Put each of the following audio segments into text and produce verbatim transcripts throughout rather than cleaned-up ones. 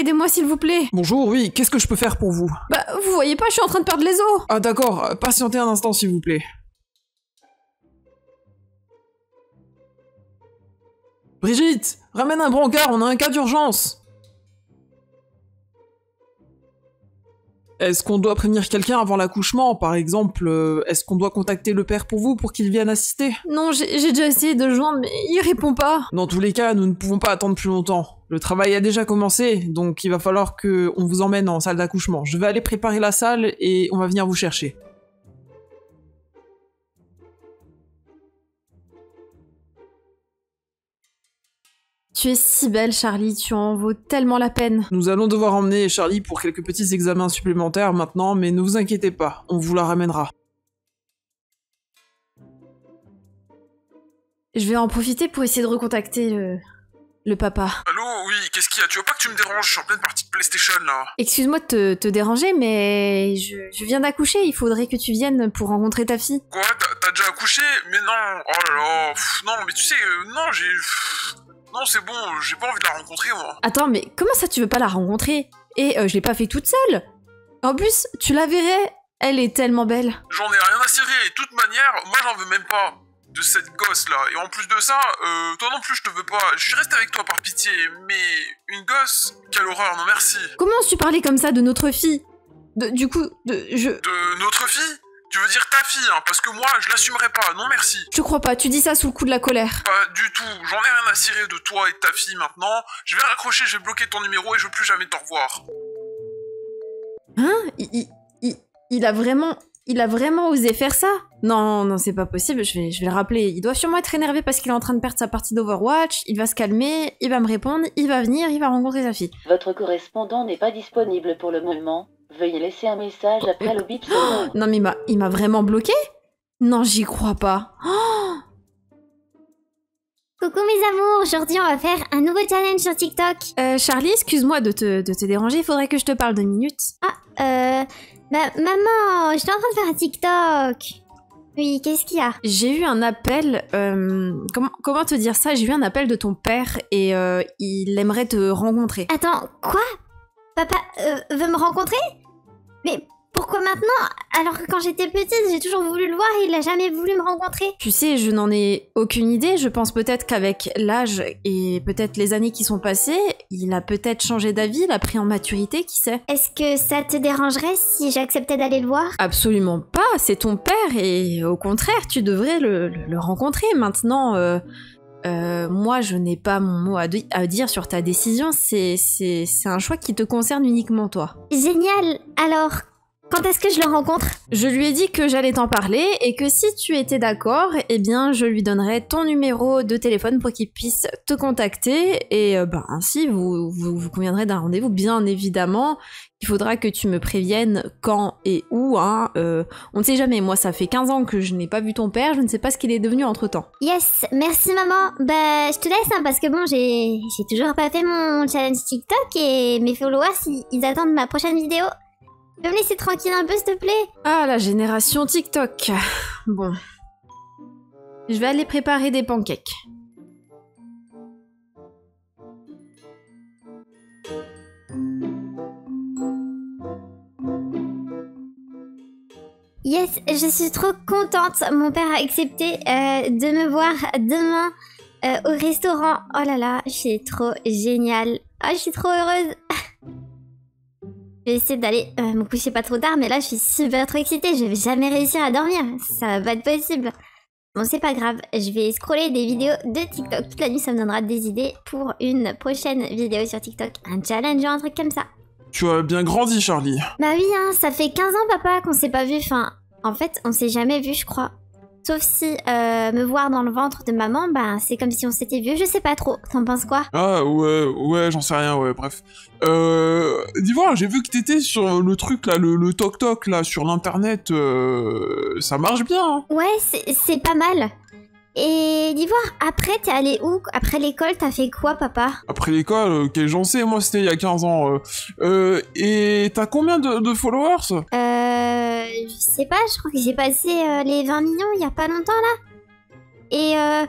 Aidez-moi s'il vous plaît. Bonjour, oui, qu'est-ce que je peux faire pour vous? Bah, vous voyez pas, je suis en train de perdre les os. Ah d'accord, patientez un instant s'il vous plaît. Brigitte, ramène un brancard, on a un cas d'urgence. Est-ce qu'on doit prévenir quelqu'un avant l'accouchement, par exemple? euh, Est-ce qu'on doit contacter le père pour vous, pour qu'il vienne assister? Non, j'ai déjà essayé de le joindre, mais il répond pas. Dans tous les cas, nous ne pouvons pas attendre plus longtemps. Le travail a déjà commencé, donc il va falloir qu'on vous emmène en salle d'accouchement. Je vais aller préparer la salle et on va venir vous chercher. Tu es si belle, Charlie, tu en vaux tellement la peine. Nous allons devoir emmener Charlie pour quelques petits examens supplémentaires maintenant, mais ne vous inquiétez pas, on vous la ramènera. Je vais en profiter pour essayer de recontacter le, le papa. Allô, oui, qu'est-ce qu'il y a? Tu veux pas que tu me déranges? Je suis en pleine partie de PlayStation, là. Excuse-moi de te, te déranger, mais je, je viens d'accoucher, il faudrait que tu viennes pour rencontrer ta fille. Quoi? T'as déjà accouché? Mais non, oh là là, pff, non, mais tu sais, euh, non, j'ai... Non, c'est bon, j'ai pas envie de la rencontrer, moi. Attends, mais comment ça tu veux pas la rencontrer? Et euh, je l'ai pas fait toute seule. En plus, tu la verrais, elle est tellement belle. J'en ai rien à cirer, de toute manière, moi j'en veux même pas de cette gosse-là. Et en plus de ça, euh, toi non plus je te veux pas. Je suis resté avec toi par pitié, mais une gosse, quelle horreur, non merci. Comment tu parlais comme ça de notre fille? De, du coup, de... je... De notre fille? Tu veux dire ta fille, hein, parce que moi, je l'assumerai pas, non merci. Je crois pas, tu dis ça sous le coup de la colère. Pas du tout, j'en ai rien à cirer de toi et de ta fille maintenant. Je vais raccrocher, je vais bloquer ton numéro et je veux plus jamais te revoir. Hein? il, il, il, il a vraiment... Il a vraiment osé faire ça? Non, non, c'est pas possible, je vais, je vais le rappeler. Il doit sûrement être énervé parce qu'il est en train de perdre sa partie d'Overwatch, il va se calmer, il va me répondre, il va venir, il va rencontrer sa fille. Votre correspondant n'est pas disponible pour le moment. Veuillez laisser un message après le bip. Oh, non mais il m'a vraiment bloqué? Non, j'y crois pas. Oh, coucou mes amours, aujourd'hui on va faire un nouveau challenge sur TikTok. Euh, Charlie, excuse-moi de te, de te déranger, il faudrait que je te parle deux minutes. Ah, euh... Bah, maman, je suis en train de faire un TikTok. Oui, qu'est-ce qu'il y a? J'ai eu un appel... Euh, comment, comment te dire ça? J'ai eu un appel de ton père et euh, il aimerait te rencontrer. Attends, quoi? Papa euh, veut me rencontrer? Mais pourquoi maintenant? Alors que quand j'étais petite, j'ai toujours voulu le voir et il n'a jamais voulu me rencontrer. Tu sais, je n'en ai aucune idée. Je pense peut-être qu'avec l'âge et peut-être les années qui sont passées, il a peut-être changé d'avis, il a pris en maturité, qui sait? Est-ce que ça te dérangerait si j'acceptais d'aller le voir? Absolument pas, c'est ton père et au contraire, tu devrais le, le, le rencontrer. Maintenant... Euh... Euh, moi, je n'ai pas mon mot à, di à dire sur ta décision, c'est un choix qui te concerne uniquement toi. Génial! Alors, quand est-ce que je le rencontre? Je lui ai dit que j'allais t'en parler et que si tu étais d'accord, eh bien, je lui donnerais ton numéro de téléphone pour qu'il puisse te contacter et euh, bah, ainsi, vous, vous, vous conviendrez d'un rendez-vous. Bien évidemment, il faudra que tu me préviennes quand et où, hein. Euh, on ne sait jamais, moi ça fait quinze ans que je n'ai pas vu ton père, je ne sais pas ce qu'il est devenu entre temps. Yes, merci maman. Bah je te laisse hein, parce que bon j'ai toujours pas fait mon challenge TikTok et mes followers ils, ils attendent ma prochaine vidéo. Tu peux me laisser tranquille un peu s'il te plaît? Ah la génération TikTok. Bon. Je vais aller préparer des pancakes. Yes, je suis trop contente, mon père a accepté euh, de me voir demain euh, au restaurant. Oh là là, c'est trop génial. Oh, je suis trop heureuse. Je vais essayer d'aller euh, me coucher pas trop tard, mais là je suis super trop excitée. Je vais jamais réussir à dormir, ça va pas être possible. Bon, c'est pas grave, je vais scroller des vidéos de TikTok toute la nuit, ça me donnera des idées pour une prochaine vidéo sur TikTok. Un challenge ou un truc comme ça. Tu as bien grandi, Charlie. Bah oui, hein, ça fait quinze ans, papa, qu'on s'est pas vu. Enfin, en fait, on s'est jamais vu, je crois. Sauf si euh, me voir dans le ventre de maman, bah, c'est comme si on s'était vu, je sais pas trop. T'en penses quoi? Ah, ouais, ouais, j'en sais rien, ouais, bref. Euh... Dis-moi, j'ai vu que t'étais sur le truc, là, le, le toc-toc, là, sur l'internet. Euh, ça marche bien, hein? Ouais, c'est pas mal. Et d'y voir, après t'es allé où? Après l'école t'as fait quoi papa? Après l'école, quel j'en sais, moi c'était il y a quinze ans. Euh, euh, et t'as combien de, de followers? Euh... Je sais pas, je crois que j'ai passé euh, les vingt millions il y a pas longtemps là. Et euh...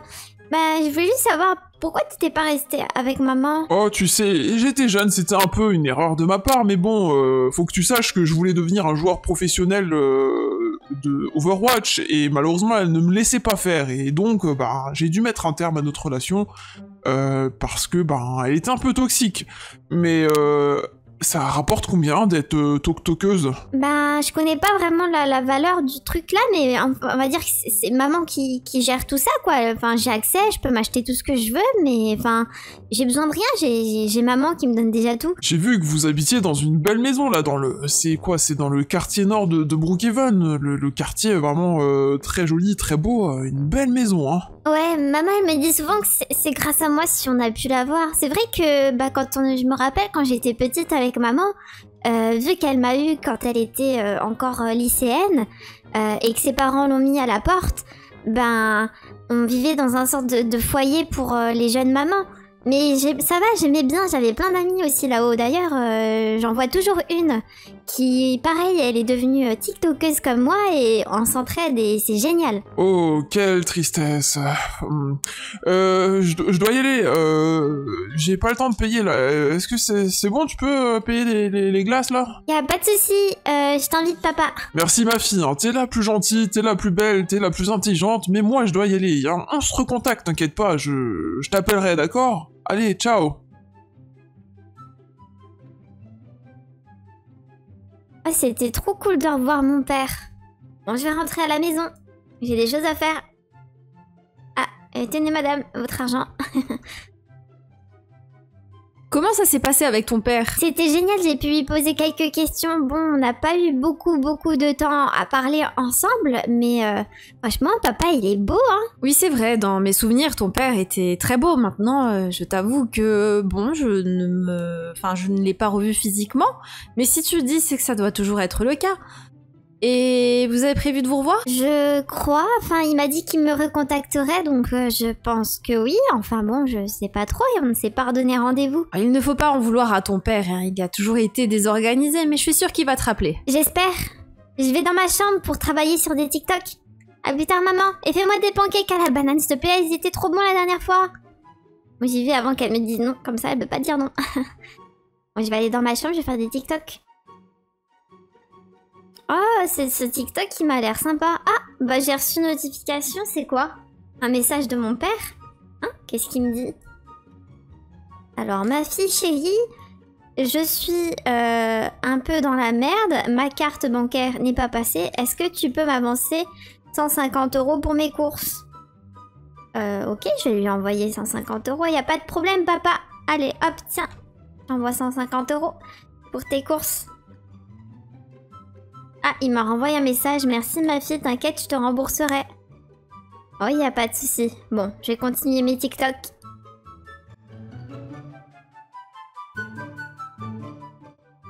Bah, je voulais juste savoir pourquoi tu t'es pas resté avec maman. Oh, tu sais, j'étais jeune, c'était un peu une erreur de ma part, mais bon, euh, faut que tu saches que je voulais devenir un joueur professionnel euh, de Overwatch, et malheureusement, elle ne me laissait pas faire, et donc, bah, j'ai dû mettre un terme à notre relation, euh, parce que, bah, elle était un peu toxique, mais... Euh... Ça rapporte combien d'être euh, toc-toqueuse? Bah, je connais pas vraiment la, la valeur du truc là, mais on, on va dire que c'est maman qui, qui gère tout ça, quoi. Enfin, j'ai accès, je peux m'acheter tout ce que je veux, mais enfin, j'ai besoin de rien, j'ai maman qui me donne déjà tout. J'ai vu que vous habitiez dans une belle maison là, dans le... C'est quoi? C'est dans le quartier nord de, de Brookhaven, le, le quartier vraiment euh, très joli, très beau, euh, une belle maison, hein. Ouais, maman, elle me dit souvent que c'est grâce à moi si on a pu l'avoir. C'est vrai que, bah, quand on, je me rappelle quand j'étais petite avec maman, euh, vu qu'elle m'a eu quand elle était euh, encore euh, lycéenne euh, et que ses parents l'ont mis à la porte, ben on vivait dans un sorte de, de foyer pour euh, les jeunes mamans. Mais ça va, j'aimais bien, j'avais plein d'amis aussi là-haut. D'ailleurs, euh, j'en vois toujours une qui, pareil, elle est devenue euh, tiktokeuse comme moi et on s'entraide et c'est génial. Oh, quelle tristesse. Euh, je, je dois y aller, euh, j'ai pas le temps de payer là. Est-ce que c'est c'est bon, tu peux payer les, les, les glaces là? Y'a pas de soucis, euh, je t'invite papa. Merci ma fille, hein. T'es la plus gentille, t'es la plus belle, t'es la plus intelligente, mais moi je dois y aller. Hein. On se recontacte, t'inquiète pas, je, je t'appellerai, d'accord? Allez, ciao. Oh, c'était trop cool de revoir mon père. Bon, je vais rentrer à la maison. J'ai des choses à faire. Ah, euh, tenez madame, votre argent. Comment ça s'est passé avec ton père? C'était génial, j'ai pu lui poser quelques questions. Bon, on n'a pas eu beaucoup, beaucoup de temps à parler ensemble, mais euh, franchement, papa, il est beau, hein? Oui, c'est vrai, dans mes souvenirs, ton père était très beau. Maintenant, euh, je t'avoue que, bon, je ne me... Enfin, je ne l'ai pas revu physiquement, mais si tu dis, c'est que ça doit toujours être le cas. Et vous avez prévu de vous revoir? Je crois, enfin il m'a dit qu'il me recontacterait, donc euh, je pense que oui, enfin bon, je sais pas trop et on ne s'est pas redonné rendez-vous. Il ne faut pas en vouloir à ton père, hein. Il a toujours été désorganisé, mais je suis sûre qu'il va te rappeler. J'espère. Je vais dans ma chambre pour travailler sur des TikTok. À plus tard maman, et fais-moi des pancakes à la banane s'il te plaît, ils étaient trop bons la dernière fois. Moi j'y vais avant qu'elle me dise non, comme ça elle peut pas dire non. Bon, je vais aller dans ma chambre, je vais faire des TikTok. Oh, c'est ce TikTok qui m'a l'air sympa. Ah, bah j'ai reçu une notification, c'est quoi? Un message de mon père? Hein? Qu'est-ce qu'il me dit? Alors, ma fille chérie, je suis euh, un peu dans la merde. Ma carte bancaire n'est pas passée. Est-ce que tu peux m'avancer cent cinquante euros pour mes courses? euh, Ok, je vais lui envoyer cent cinquante euros. Il n'y a pas de problème, papa. Allez, hop, tiens. J'envoie cent cinquante euros pour tes courses. Ah, il m'a renvoyé un message. Merci ma fille, t'inquiète, je te rembourserai. Oh, il n'y a pas de souci. Bon, je vais continuer mes TikTok.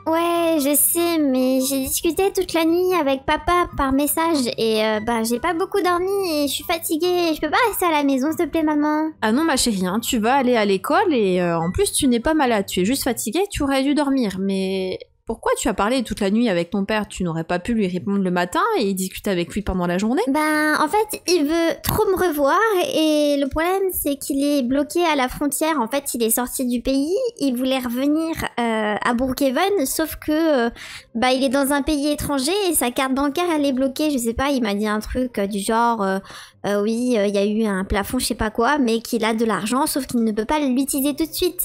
Ouais, je sais, mais j'ai discuté toute la nuit avec papa par message et euh, bah j'ai pas beaucoup dormi et je suis fatiguée. Je peux pas rester à la maison, s'il te plaît, maman. Ah non, ma chérie, hein, tu vas aller à l'école et euh, en plus tu n'es pas malade. Tu es juste fatiguée, tu aurais dû dormir, mais... Pourquoi tu as parlé toute la nuit avec ton père? Tu n'aurais pas pu lui répondre le matin et discuter avec lui pendant la journée? Ben, en fait, il veut trop me revoir et le problème, c'est qu'il est bloqué à la frontière. En fait, il est sorti du pays, il voulait revenir euh, à Brookhaven, sauf que, euh, bah, il est dans un pays étranger et sa carte bancaire, elle est bloquée. Je sais pas, il m'a dit un truc euh, du genre, euh, euh, oui, il euh, y a eu un plafond, je sais pas quoi, mais qu'il a de l'argent, sauf qu'il ne peut pas l'utiliser tout de suite.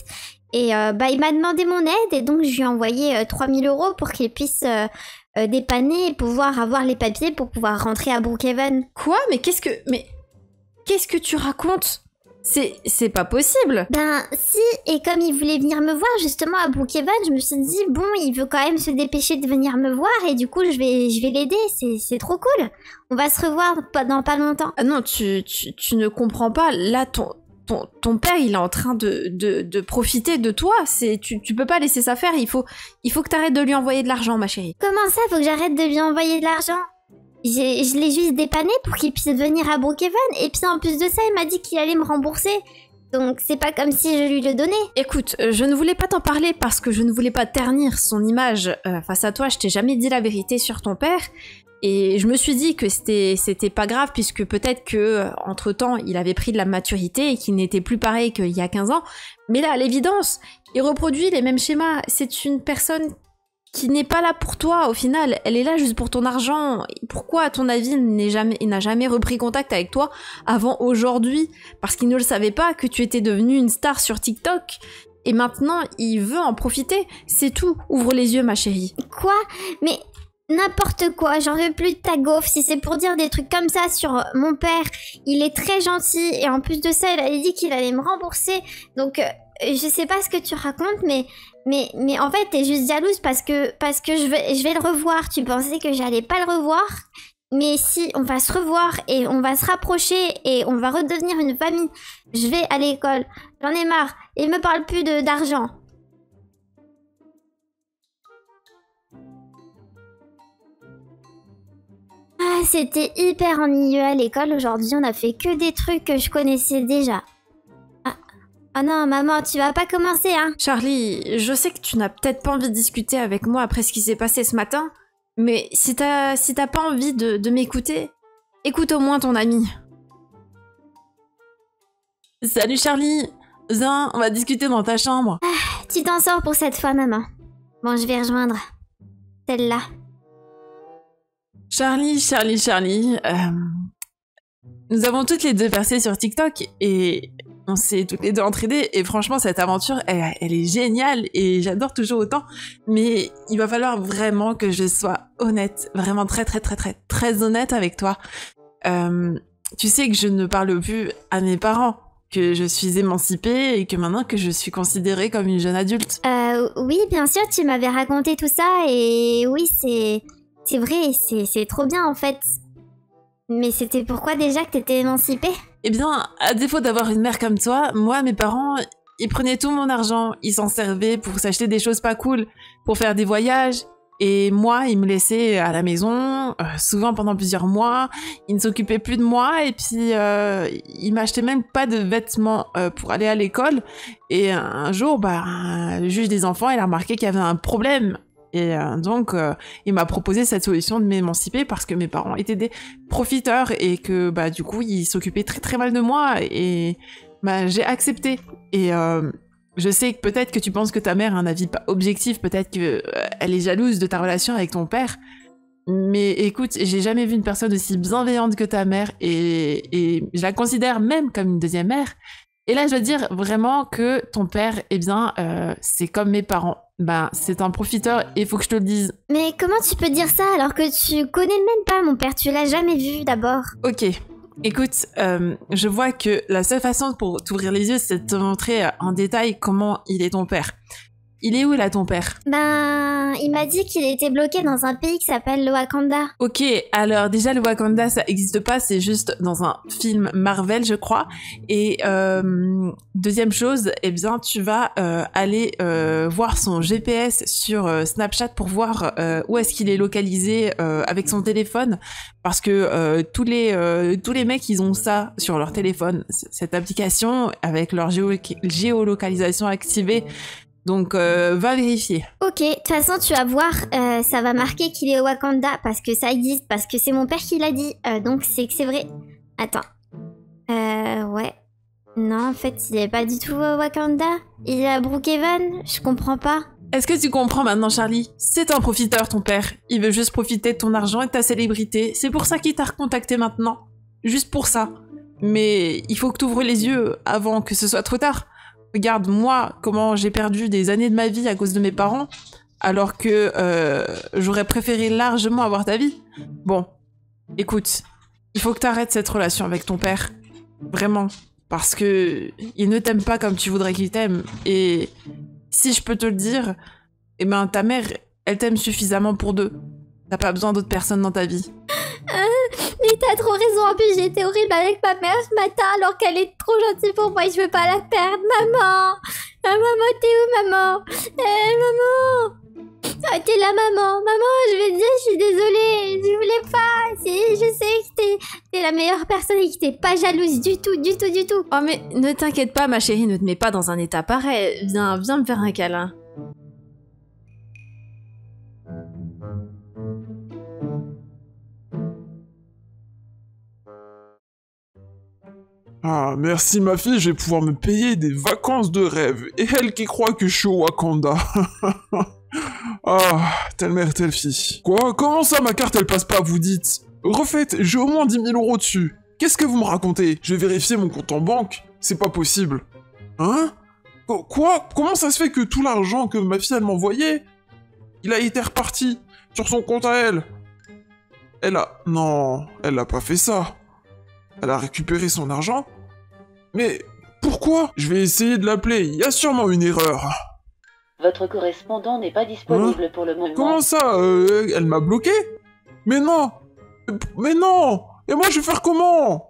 Et euh, bah, il m'a demandé mon aide et donc je lui ai envoyé euh, trois mille euros pour qu'il puisse euh, euh, dépanner et pouvoir avoir les papiers pour pouvoir rentrer à Brookhaven. Quoi? Mais qu'est-ce que... Mais qu'est-ce que tu racontes? C'est... c'est pas possible. Ben si, et comme il voulait venir me voir justement à Brookhaven, je me suis dit bon, il veut quand même se dépêcher de venir me voir et du coup je vais, je vais l'aider, c'est trop cool. On va se revoir dans pas longtemps. Ah non, tu, tu, tu ne comprends pas, là ton... Ton, ton père, il est en train de, de, de profiter de toi. Tu, tu peux pas laisser ça faire. Il faut, il faut que t'arrêtes de lui envoyer de l'argent, ma chérie. Comment ça, faut que j'arrête de lui envoyer de l'argent? Je l'ai juste dépanné pour qu'il puisse venir à Brookhaven. Et puis en plus de ça, il m'a dit qu'il allait me rembourser. Donc c'est pas comme si je lui le donnais. Écoute, je ne voulais pas t'en parler parce que je ne voulais pas ternir son image euh, face à toi. Je t'ai jamais dit la vérité sur ton père. Et je me suis dit que c'était c'était pas grave, puisque peut-être que entre temps il avait pris de la maturité et qu'il n'était plus pareil qu'il y a quinze ans. Mais là, à l'évidence, il reproduit les mêmes schémas. C'est une personne qui n'est pas là pour toi au final. Elle est là juste pour ton argent. Pourquoi, à ton avis, il n'a jamais, jamais repris contact avec toi avant aujourd'hui? Parce qu'il ne le savait pas que tu étais devenue une star sur TikTok. Et maintenant, il veut en profiter. C'est tout. Ouvre les yeux, ma chérie. Quoi? Mais... n'importe quoi, j'en veux plus de ta gaufre. Si c'est pour dire des trucs comme ça sur mon père, il est très gentil. Et en plus de ça, il a dit qu'il allait me rembourser. Donc, euh, je sais pas ce que tu racontes, mais, mais, mais en fait, t'es juste jalouse parce que, parce que je, vais, je vais le revoir. Tu pensais que j'allais pas le revoir, mais si, on va se revoir et on va se rapprocher et on va redevenir une famille. Je vais à l'école, j'en ai marre. Il me parle plus de d'argent. Ah, c'était hyper ennuyeux à l'école. Aujourd'hui, on a fait que des trucs que je connaissais déjà. Ah, ah non, maman, tu vas pas commencer, hein? Charlie, je sais que tu n'as peut-être pas envie de discuter avec moi après ce qui s'est passé ce matin, mais si t'as si t'as pas envie de, de m'écouter, écoute au moins ton ami. Salut Charlie! Viens, on va discuter dans ta chambre. Ah, tu t'en sors pour cette fois, maman. Bon, je vais rejoindre celle-là. Charlie, Charlie, Charlie, euh, nous avons toutes les deux percé sur TikTok et on s'est toutes les deux entraînées et franchement cette aventure, elle, elle est géniale et j'adore toujours autant, mais il va falloir vraiment que je sois honnête, vraiment très très très très très honnête avec toi. Euh, tu sais que je ne parle plus à mes parents, que je suis émancipée et que maintenant que je suis considérée comme une jeune adulte. Euh, oui, bien sûr, tu m'avais raconté tout ça et oui, c'est... c'est vrai, c'est trop bien en fait. Mais c'était pourquoi déjà que t'étais émancipée? Eh bien, à défaut d'avoir une mère comme toi, moi, mes parents, ils prenaient tout mon argent. Ils s'en servaient pour s'acheter des choses pas cool, pour faire des voyages. Et moi, ils me laissaient à la maison, euh, souvent pendant plusieurs mois. Ils ne s'occupaient plus de moi. Et puis, euh, ils m'achetaient même pas de vêtements euh, pour aller à l'école. Et un jour, bah, le juge des enfants, il a remarqué qu'il y avait un problème. Et donc, euh, il m'a proposé cette solution de m'émanciper parce que mes parents étaient des profiteurs et que, bah, du coup, ils s'occupaient très très mal de moi. Et bah, j'ai accepté. Et euh, je sais que peut-être que tu penses que ta mère a un avis pas objectif, peut-être qu'elle est jalouse de ta relation avec ton père. Mais écoute, j'ai jamais vu une personne aussi bienveillante que ta mère et, et je la considère même comme une deuxième mère. Et là, je veux dire vraiment que ton père, eh bien, euh, c'est comme mes parents. Ben, c'est un profiteur et il faut que je te le dise. Mais comment tu peux dire ça alors que tu connais même pas mon père? Tu l'as jamais vu d'abord. Ok, écoute, euh, je vois que la seule façon pour t'ouvrir les yeux, c'est de te montrer en détail comment il est ton père. Il est où là ton père? Ben, il m'a dit qu'il était bloqué dans un pays qui s'appelle le Wakanda. Ok, alors déjà le Wakanda ça existe pas, c'est juste dans un film Marvel je crois. Et euh, deuxième chose, eh bien tu vas euh, aller euh, voir son G P S sur euh, Snapchat pour voir euh, où est-ce qu'il est localisé euh, avec son téléphone. Parce que euh, tous, les, euh, tous les mecs, ils ont ça sur leur téléphone, cette application avec leur géo géolocalisation activée. Donc, euh, va vérifier. Ok, de toute façon, tu vas voir, euh, ça va marquer qu'il est au Wakanda parce que ça existe, parce que c'est mon père qui l'a dit, euh, donc c'est que c'est vrai. Attends. Euh, ouais. Non, en fait, il n'est pas du tout au Wakanda. Il est à Brookhaven, je comprends pas. Est-ce que tu comprends maintenant, Charlie? C'est un profiteur, ton père. Il veut juste profiter de ton argent et de ta célébrité. C'est pour ça qu'il t'a recontacté maintenant. Juste pour ça. Mais il faut que tu ouvres les yeux avant que ce soit trop tard. Regarde, moi, comment j'ai perdu des années de ma vie à cause de mes parents, alors que euh, j'aurais préféré largement avoir ta vie. Bon, écoute, il faut que tu arrêtes cette relation avec ton père. Vraiment. Parce que il ne t'aime pas comme tu voudrais qu'il t'aime. Et si je peux te le dire, eh ben, ta mère, elle t'aime suffisamment pour deux. T'as pas besoin d'autres personnes dans ta vie. Mais t'as trop raison, en plus j'ai été horrible avec ma mère ce matin alors qu'elle est trop gentille pour moi et je veux pas la perdre, maman. Ah, maman, t'es où, maman? Eh, maman, ah, t'es là, maman. Maman, je vais te dire, je suis désolée, je voulais pas. Je sais que t'es la meilleure personne et que t'es pas jalouse du tout, du tout, du tout. Oh mais ne t'inquiète pas ma chérie, ne te mets pas dans un état pareil. Viens, viens me faire un câlin. Ah, merci ma fille, je vais pouvoir me payer des vacances de rêve. Et elle qui croit que je suis au Wakanda. Ah, telle mère, telle fille. Quoi? Comment ça, ma carte, elle passe pas, vous dites? Refaites, j'ai au moins dix mille euros dessus. Qu'est-ce que vous me racontez? Je vais vérifier mon compte en banque. C'est pas possible. Hein? Quoi? Comment ça se fait que tout l'argent que ma fille, elle m'envoyait, il a été reparti sur son compte à elle? Elle a... Non, elle n'a pas fait ça. Elle a récupéré son argent. Mais pourquoi? Je vais essayer de l'appeler, il y a sûrement une erreur. Votre correspondant n'est pas disponible hein pour le moment. Comment ça euh, elle m'a bloqué? Mais non! Mais non! Et moi je vais faire comment?